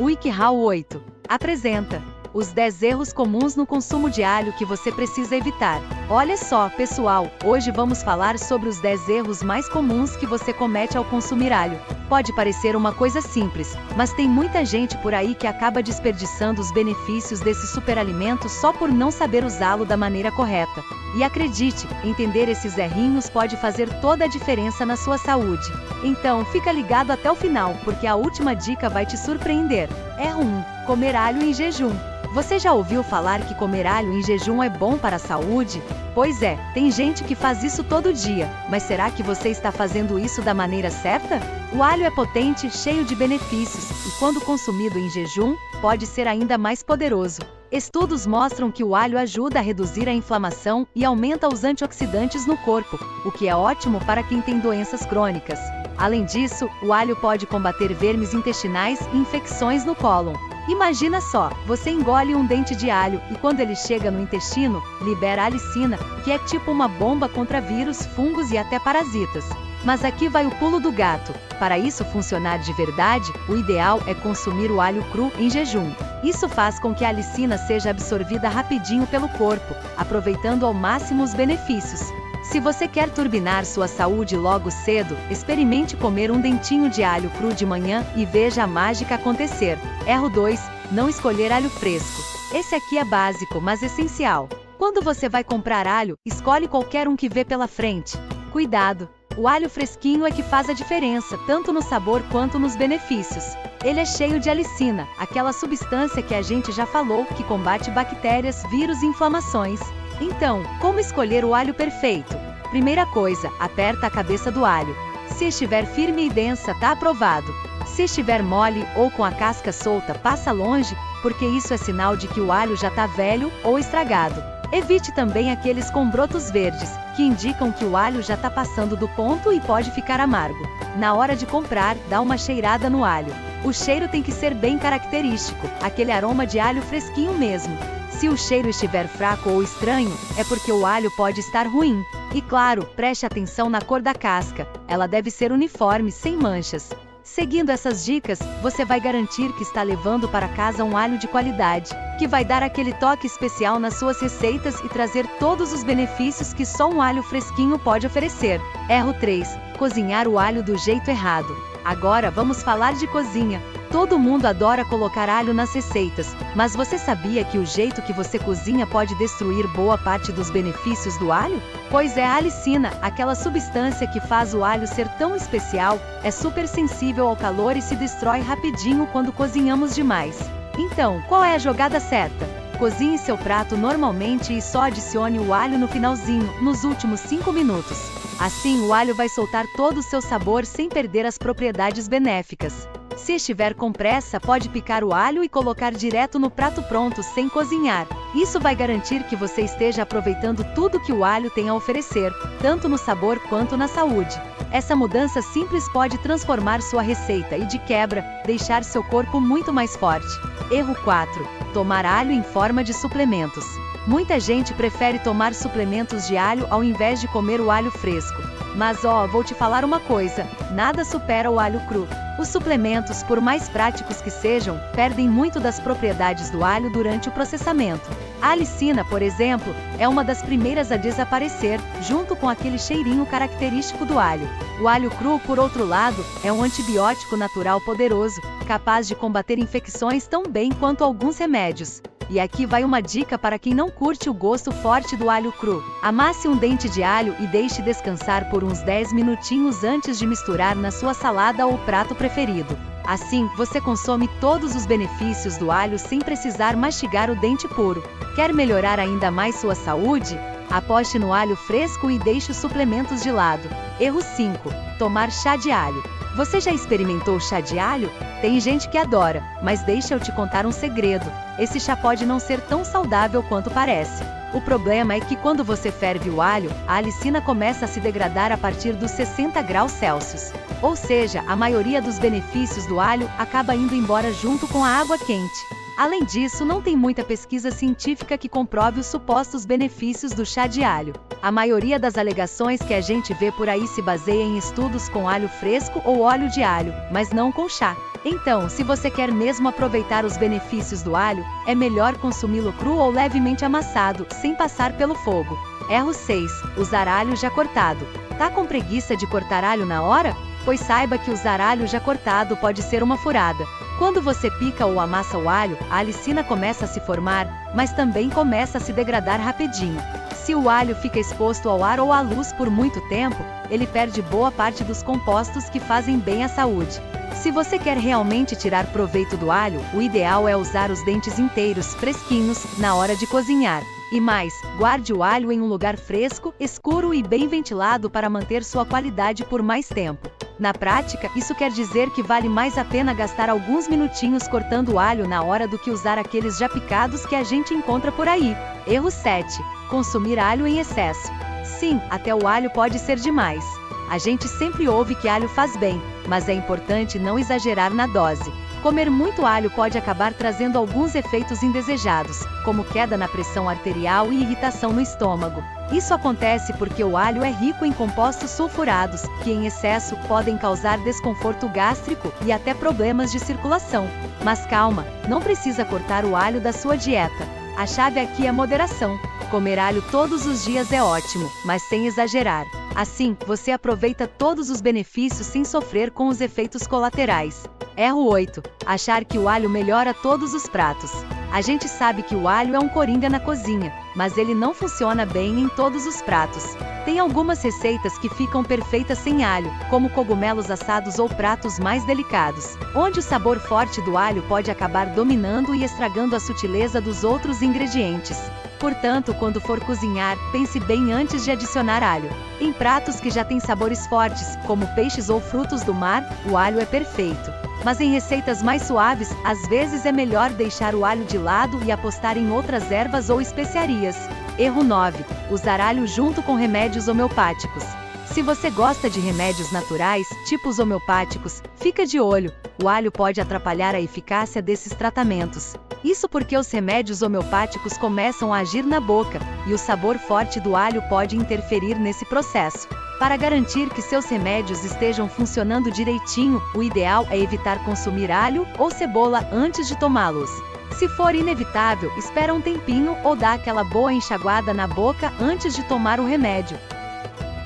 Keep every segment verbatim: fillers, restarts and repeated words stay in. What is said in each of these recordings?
WikiHow oito apresenta os dez erros comuns no consumo de alho que você precisa evitar. Olha só, pessoal, hoje vamos falar sobre os dez erros mais comuns que você comete ao consumir alho. Pode parecer uma coisa simples, mas tem muita gente por aí que acaba desperdiçando os benefícios desse superalimento só por não saber usá-lo da maneira correta. E acredite, entender esses errinhos pode fazer toda a diferença na sua saúde. Então fica ligado até o final, porque a última dica vai te surpreender. Erro um. Comer alho em jejum. Você já ouviu falar que comer alho em jejum é bom para a saúde? Pois é, tem gente que faz isso todo dia, mas será que você está fazendo isso da maneira certa? O alho é potente, cheio de benefícios, e quando consumido em jejum, pode ser ainda mais poderoso. Estudos mostram que o alho ajuda a reduzir a inflamação e aumenta os antioxidantes no corpo, o que é ótimo para quem tem doenças crônicas. Além disso, o alho pode combater vermes intestinais e infecções no cólon. Imagina só, você engole um dente de alho e quando ele chega no intestino, libera a alicina, que é tipo uma bomba contra vírus, fungos e até parasitas. Mas aqui vai o pulo do gato. Para isso funcionar de verdade, o ideal é consumir o alho cru em jejum. Isso faz com que a alicina seja absorvida rapidinho pelo corpo, aproveitando ao máximo os benefícios. Se você quer turbinar sua saúde logo cedo, experimente comer um dentinho de alho cru de manhã e veja a mágica acontecer. Erro dois. Não escolher alho fresco. Esse aqui é básico, mas essencial. Quando você vai comprar alho, escolhe qualquer um que vê pela frente. Cuidado! O alho fresquinho é que faz a diferença, tanto no sabor quanto nos benefícios. Ele é cheio de alicina, aquela substância que a gente já falou, que combate bactérias, vírus e inflamações. Então, como escolher o alho perfeito? Primeira coisa, aperta a cabeça do alho. Se estiver firme e densa, tá aprovado. Se estiver mole ou com a casca solta, passa longe, porque isso é sinal de que o alho já tá velho ou estragado. Evite também aqueles com brotos verdes, que indicam que o alho já está passando do ponto e pode ficar amargo. Na hora de comprar, dá uma cheirada no alho. O cheiro tem que ser bem característico, aquele aroma de alho fresquinho mesmo. Se o cheiro estiver fraco ou estranho, é porque o alho pode estar ruim. E claro, preste atenção na cor da casca, ela deve ser uniforme, sem manchas. Seguindo essas dicas, você vai garantir que está levando para casa um alho de qualidade, que vai dar aquele toque especial nas suas receitas e trazer todos os benefícios que só um alho fresquinho pode oferecer. Erro três. Cozinhar o alho do jeito errado. Agora vamos falar de cozinha. Todo mundo adora colocar alho nas receitas, mas você sabia que o jeito que você cozinha pode destruir boa parte dos benefícios do alho? Pois é, a alicina, aquela substância que faz o alho ser tão especial, é super sensível ao calor e se destrói rapidinho quando cozinhamos demais. Então, qual é a jogada certa? Cozinhe seu prato normalmente e só adicione o alho no finalzinho, nos últimos cinco minutos. Assim, o alho vai soltar todo o seu sabor sem perder as propriedades benéficas. Se estiver com pressa, pode picar o alho e colocar direto no prato pronto sem cozinhar. Isso vai garantir que você esteja aproveitando tudo que o alho tem a oferecer, tanto no sabor quanto na saúde. Essa mudança simples pode transformar sua receita e, de quebra, deixar seu corpo muito mais forte. Erro quatro. Tomar alho em forma de suplementos. Muita gente prefere tomar suplementos de alho ao invés de comer o alho fresco. Mas ó, vou te falar uma coisa, nada supera o alho cru. Os suplementos, por mais práticos que sejam, perdem muito das propriedades do alho durante o processamento. A alicina, por exemplo, é uma das primeiras a desaparecer, junto com aquele cheirinho característico do alho. O alho cru, por outro lado, é um antibiótico natural poderoso, capaz de combater infecções tão bem quanto alguns remédios. E aqui vai uma dica para quem não curte o gosto forte do alho cru. Amasse um dente de alho e deixe descansar por uns dez minutinhos antes de misturar na sua salada ou prato preferido. Assim, você consome todos os benefícios do alho sem precisar mastigar o dente puro. Quer melhorar ainda mais sua saúde? Aposte no alho fresco e deixe os suplementos de lado. Erro cinco. Tomar chá de alho. Você já experimentou chá de alho? Tem gente que adora, mas deixa eu te contar um segredo. Esse chá pode não ser tão saudável quanto parece. O problema é que quando você ferve o alho, a alicina começa a se degradar a partir dos sessenta graus Celsius. Ou seja, a maioria dos benefícios do alho acaba indo embora junto com a água quente. Além disso, não tem muita pesquisa científica que comprove os supostos benefícios do chá de alho. A maioria das alegações que a gente vê por aí se baseia em estudos com alho fresco ou óleo de alho, mas não com chá. Então, se você quer mesmo aproveitar os benefícios do alho, é melhor consumi-lo cru ou levemente amassado, sem passar pelo fogo. Erro seis. Usar alho já cortado. Tá com preguiça de cortar alho na hora? Pois saiba que usar alho já cortado pode ser uma furada. Quando você pica ou amassa o alho, a alicina começa a se formar, mas também começa a se degradar rapidinho. Se o alho fica exposto ao ar ou à luz por muito tempo, ele perde boa parte dos compostos que fazem bem à saúde. Se você quer realmente tirar proveito do alho, o ideal é usar os dentes inteiros, fresquinhos, na hora de cozinhar. E mais, guarde o alho em um lugar fresco, escuro e bem ventilado para manter sua qualidade por mais tempo. Na prática, isso quer dizer que vale mais a pena gastar alguns minutinhos cortando o alho na hora do que usar aqueles já picados que a gente encontra por aí. Erro sete. Consumir alho em excesso. Sim, até o alho pode ser demais. A gente sempre ouve que alho faz bem, mas é importante não exagerar na dose. Comer muito alho pode acabar trazendo alguns efeitos indesejados, como queda na pressão arterial e irritação no estômago. Isso acontece porque o alho é rico em compostos sulfurados, que em excesso podem causar desconforto gástrico e até problemas de circulação. Mas calma, não precisa cortar o alho da sua dieta. A chave aqui é moderação. Comer alho todos os dias é ótimo, mas sem exagerar. Assim, você aproveita todos os benefícios sem sofrer com os efeitos colaterais. Erro oito. Achar que o alho melhora todos os pratos. A gente sabe que o alho é um coringa na cozinha, mas ele não funciona bem em todos os pratos. Tem algumas receitas que ficam perfeitas sem alho, como cogumelos assados ou pratos mais delicados, onde o sabor forte do alho pode acabar dominando e estragando a sutileza dos outros ingredientes. Portanto, quando for cozinhar, pense bem antes de adicionar alho. Em pratos que já têm sabores fortes, como peixes ou frutos do mar, o alho é perfeito. Mas em receitas mais suaves, às vezes é melhor deixar o alho de lado e apostar em outras ervas ou especiarias. Erro nove. Usar alho junto com remédios homeopáticos. Se você gosta de remédios naturais, tipo os homeopáticos, fica de olho. O alho pode atrapalhar a eficácia desses tratamentos. Isso porque os remédios homeopáticos começam a agir na boca, e o sabor forte do alho pode interferir nesse processo. Para garantir que seus remédios estejam funcionando direitinho, o ideal é evitar consumir alho ou cebola antes de tomá-los. Se for inevitável, espera um tempinho ou dá aquela boa enxaguada na boca antes de tomar o remédio.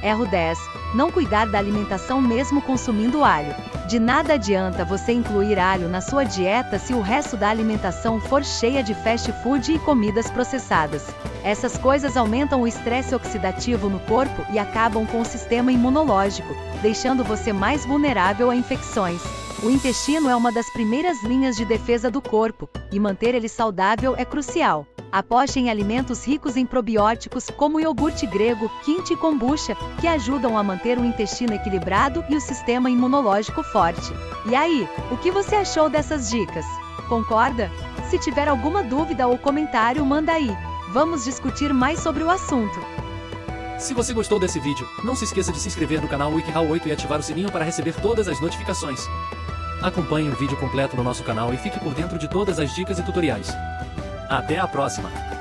Erro dez. Não cuidar da alimentação mesmo consumindo alho. De nada adianta você incluir alho na sua dieta se o resto da alimentação for cheia de fast food e comidas processadas. Essas coisas aumentam o estresse oxidativo no corpo e acabam com o sistema imunológico, deixando você mais vulnerável a infecções. O intestino é uma das primeiras linhas de defesa do corpo, e manter ele saudável é crucial. Aposte em alimentos ricos em probióticos como iogurte grego, kimchi e kombucha, que ajudam a manter o intestino equilibrado e o sistema imunológico forte. E aí, o que você achou dessas dicas? Concorda? Se tiver alguma dúvida ou comentário, manda aí. Vamos discutir mais sobre o assunto. Se você gostou desse vídeo, não se esqueça de se inscrever no canal WikiHow oito e ativar o sininho para receber todas as notificações. Acompanhe o vídeo completo no nosso canal e fique por dentro de todas as dicas e tutoriais. Até a próxima!